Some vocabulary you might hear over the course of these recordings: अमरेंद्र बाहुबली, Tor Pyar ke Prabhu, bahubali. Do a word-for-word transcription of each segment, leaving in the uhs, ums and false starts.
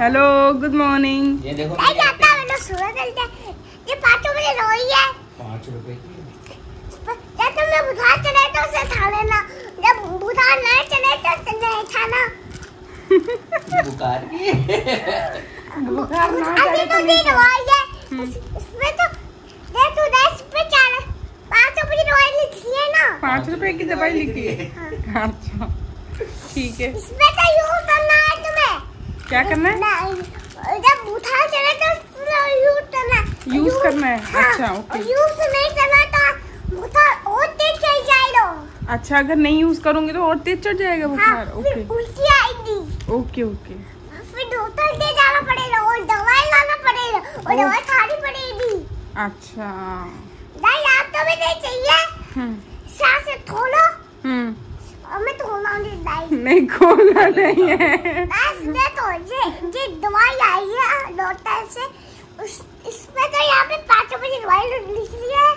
Hello good morning. ये देखो मैं जाता हूं ना सुबह चलते हैं। ये पाँच रुपए रोई है। पाँच रुपए जब तुमने बुधा चले तो उसे खा लेना, जब बुधा ना चले तो उसे नहीं खाना। बुखार की बुखार ना अभी तो दे रोई है इसमें तो दे तू दस पे चार पाँच रुपए की दवाई लिखी है ना। पाँच रुपए की दवाई लिखी है, अच्छा ठीक है। इसमें तो यूं करना है तुम्हें। क्या करना है? जब बुधा चले तो यूज करना है। यूज करना है, अच्छा ओके। यूज नहीं करना तो बुधा और तेज चढ़ जाएगा। अच्छा अगर नहीं यूज करूंगी तो और तेज चढ़ जाएगा बुखार, ओके। फिर उल्टी आएगी। Okay okay. फिर डॉक्टर के जाना पड़ेगा और दवाई लाना पड़ेगा और दवाई खानी पड़ेगी। अच्छा। नहीं आप तो भी नहीं चाहिए। हम्म। सांस खोलो। हम्म। मैं खोलना नहीं, नहीं खोलना नहीं है। बस ये तो ये ये दवाई आई है डॉक्टर से उस इसमें तो यहाँ पे पाँच बजे दवाई लिख ली है।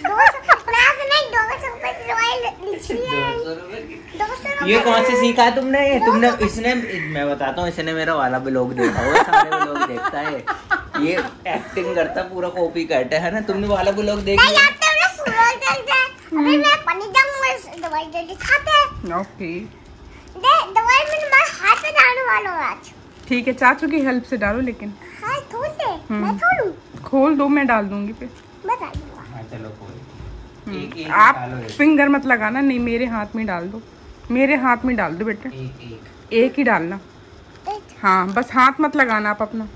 दो क्लास नहीं दो सौ रुपए की दवाई लिख ली है। ये कौन से सीखा तुमने? ये तुमने इसने मैं बताता हूँ, इसने मेरा वाला ब्लॉग देखा होगा, सारे ब्लॉग देखता है ये, एक्टिंग करता पूरा कॉपी करता है ना। तुमने वाला ब्लॉग देखा? अभी मैं पानी जाऊंगा दवाई दे दिखाते हैं। ओके दे दवाई में मैं हाथ पे डालने वाला हूं आज, ठीक है। चाचू की हेल्प से डालो लेकिन। हां खोल दे, मैं खोलूं? खोल दो, मैं डाल दूंगी फिर। मैं डाल दूंगा। हां चलो खोल। एक एक आप फिंगर मत लगाना, नहीं मेरे हाथ में डाल दो, मेरे हाथ में डाल दो बेटा। एक एक एक ही डालना। हां बस हाथ मत लगाना आप अपना।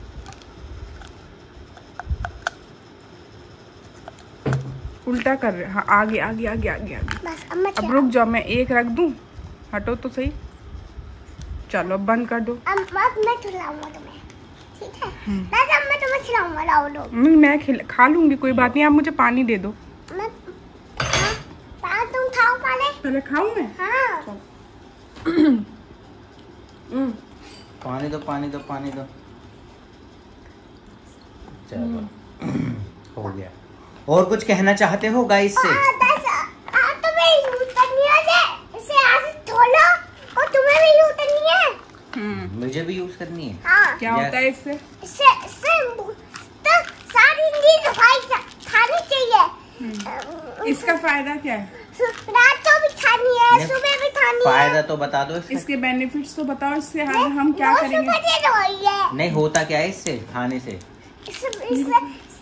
उल्टा कर रहे। हाँ आगे आगे आगे आगे आगे बस। अब मैं अब रुक जाओ, मैं एक रख दूं, हटो तो सही। चलो अब बंद कर दो। अब अब मैं खिलाऊंगा तुम्हें, ठीक है? बस अब मैं तुम्हें खिलाऊंगा, लाओ लो। नहीं मैं खिला खा लूंगी, कोई बात नहीं। आप मुझे पानी दे दो। मैं पानी तुम खाओ, पानी पहले खाऊं मैं। हां पानी दो, पानी दो, पानी दो। चलो हो गया। और कुछ कहना चाहते हो गाइस से? तो मैं यूज करनी है इसे, ऐसे खोलो और तुम्हें भी यूज करनी है। हम्म मुझे भी यूज करनी है। हाँ। क्या होता है इससे? इससे इससे तो सारी नींद खानी चाहिए। इसका फायदा क्या है? रात को भी खानी है, सुबह भी खानी है। फायदा तो बता दो इसका। इसके बेनिफिट्स तो बताओ, इससे हम क्या करेंगे? नहीं होता क्या है इससे खाने से?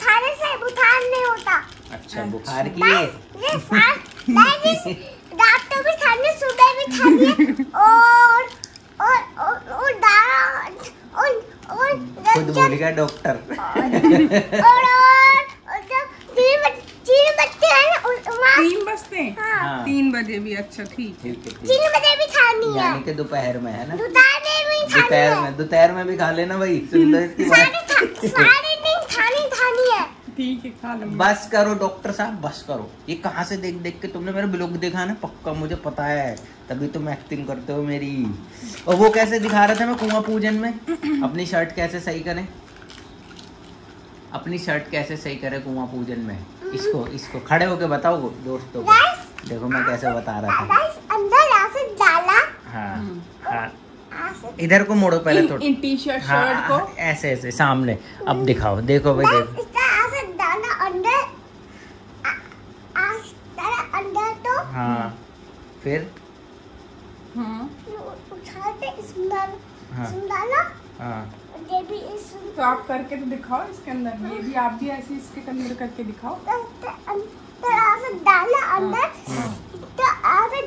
खाने से बुखार नहीं होता। अच्छा बुखार की है ये साथ नहीं। रात को भी खाने, सुबह भी खाने और और और दारा और और खुद बोलेगा डॉक्टर। और और जब तीन तीन बजते हैं तीन बजते हैं तीन बजे भी। अच्छा ठीक है, तीन बजे भी खानी है यानी कि दोपहर में, है ना? दोपहर में भी खानी है। दोपहर में दोपहर में भी खा लेना भाई। सुन लो इसकी बात, ठीक है खा लो। बस करो डॉक्टर साहब, बस करो। ये कहाँ से देख देख के तुमने मेरा ब्लॉग देखा ना, पक्का मुझे पता है, तभी तुम एक्टिंग करते हो मेरी। और वो कैसे दिखा रहा था मैं कुआं पूजन में, अपनी शर्ट कैसे सही करें, अपनी शर्ट कैसे सही करें कुआं पूजन में। इसको इसको खड़े होके बताओ दोस्तों को। देखो मैं कैसे बता रहा था। हाँ हाँ इधर को मोड़ो पहले थोड़ा, टी शर्ट शर्ट को ऐसे ऐसे सामने। अब दिखाओ, देखो भाई देखो हाँ फिर हाँ उठाते इसमें डाला। हाँ ये भी इस तो आप करके तो दिखाओ इसके अंदर। ये भी आप भी ऐसे इसके अंदर करके दिखाओ। तो ऐसे डाला अंदर, तो ऐसे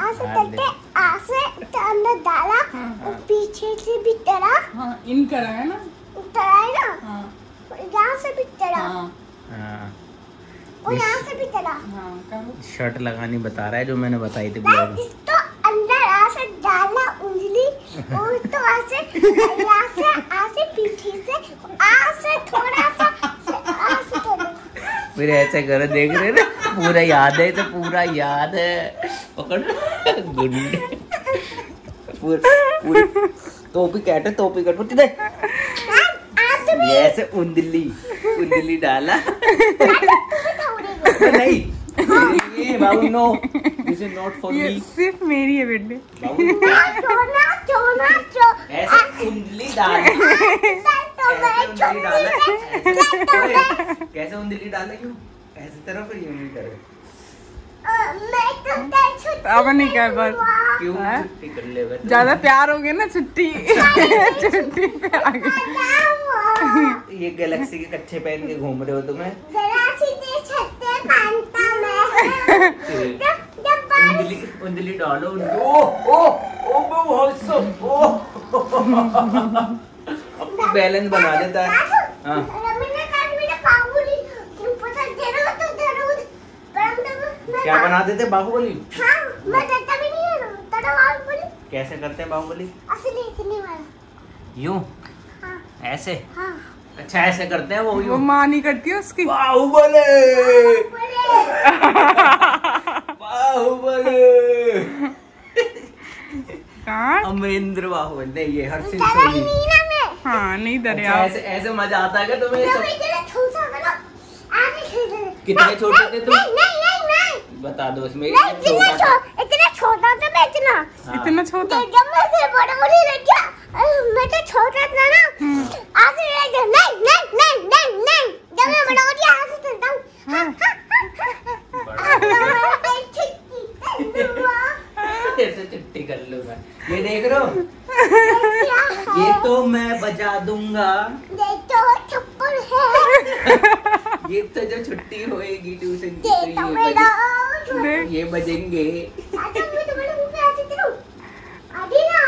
ऐसे करके ऐसे तो अंदर डाला और पीछे से भी तरा। हाँ इन करा है ना, तरा है ना। हाँ यहाँ से भी तरा। हाँ और यहाँ से भी चला। हाँ, शर्ट लगानी बता रहा है जो मैंने बताई थी। तो अंदर ऐसे डाला उंगली और तो ऐसे ऐसे ऐसे पीछे से ऐसे थोड़ा सा ऐसे करो, फिर ऐसे करो। देख रहे ना, पूरा याद है तो पूरा याद है। पकड़ गुंडे पूरा पूरी टोपी काट टोपी काट पड़ती है। ऐसे उंगली उंगली डाला नहीं ये बाबू no, this is not for me. सिर्फ मेरी है बेटे। ऐसे उंदली डाल कैसे उंदली डालना क्यों ऐसे तरफ ही नहीं करे अब नहीं कर बस क्यों छुट्टी कर ले ज्यादा प्यार हो गया ना छुट्टी छुट्टी पे आ गई ये गैलेक्सी के कच्चे पहन के घूम रहे हो तुम्हें उंदली उंदली डालो ओ ओ ओ बहुसो ओ अब बैलेंस बना देता है हां मैंने काट मेरे बाहुबली तुम पता जरूर तो जरूर परम क्या बना देते बाहुबली हां मैं करता भी नहीं हूं तड़ा बाहुबली कैसे करते हैं बाहुबली असली इतनी वाला यूं हां ऐसे हां अच्छा ऐसे करते हैं वो वो मां नहीं करती है उसकी बाहुबली बाहुबली अमरेंद्र बाहुबली नहीं ये हर चीज नहीं हाँ नहीं दरिया अच्छा, ऐसे ऐसे मजा आता है क्या तुम्हें कितने छोटे थे तुम नहीं नहीं नहीं बता दो इसमें इतना छोटा था मैं इतना इतना छोटा जब मैं से बड़ा होने लगा मैं तो छोटा था ना आज नहीं नहीं नहीं नहीं नहीं जब मैं बड़ा हो गया आज चलता हूँ ऐसे छुट्टी कर लूँगा ये देख रहे हो ये तो मैं बजा दूंगा ये तो छप्पड़ है ये तो जो छुट्टी होएगी ट्यूशन की ये तो बजेंगे ये बजेंगे अच्छा मैं तुम्हारे मुंह पे ऐसे करूं आदि ना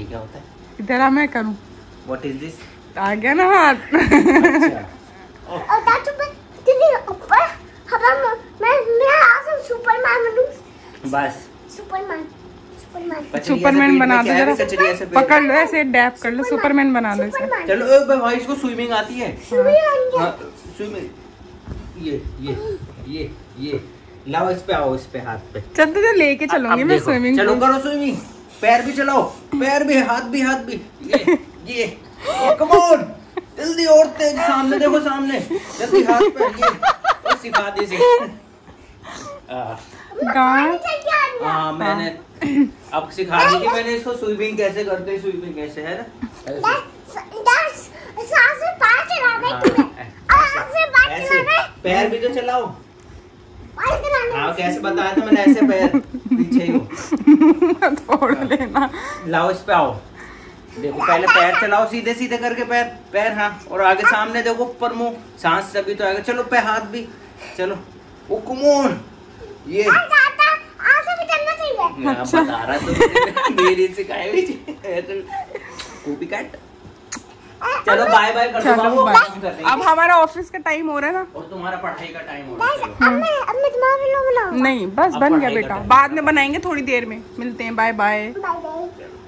ये क्या होता है इधर मैं करूं व्हाट इज दिस आ गया ना हाथ अच्छा और दांत पे इतने ऊपर हवा मैं मैं आसम सुपरमैन बनूं बस सुपरमैन सुपरमैन बना दो जरा पकड़ लो ऐसे डैप कर लो सुपरमैन बना दो इसे चलो ए भाई इसको स्विमिंग आती है स्विमिंग ये ये ये ये लाओ इस पे आओ इस पे हाथ पे चल तो लेके चलूंगी मैं स्विमिंग चलो करो स्विमिंग पैर भी चलाओ पैर भी हाथ भी हाथ भी ये ये कम ऑन जल्दी और तेज सामने देखो सामने जल्दी हाथ पैर ये और सिखा दे इसे हां मैंने अब सिखा दी कि मैंने इसको स्विमिंग कैसे करते हैं स्विमिंग कैसे है ना दस सांस से पांच चलाने सांस से पांच चलाने पैर भी तो चलाओ पांच चलाने हां कैसे बताया था मैंने ऐसे पैर पीछे ही थोड़ा लेना लाओ इस पे आओ देखो पहले पैर चलाओ सीधे सीधे करके पैर पैर हां और आगे सामने देखो ऊपर मुंह सांस सभी तो आएगा चलो पे हाथ भी चलो ओ कम ऑन ये अच्छा। बता रहा तो मेरी सिखाई हुई कूपी कट चलो बाय बाय कर दो अब हमारा ऑफिस का टाइम हो रहा है ना और तुम्हारा पढ़ाई का टाइम हो रहा है अब मैं तुम्हारे लिए बुलाऊं नहीं बस बन गया बेटा बाद में बनाएंगे थोड़ी देर में मिलते हैं बाय बाय।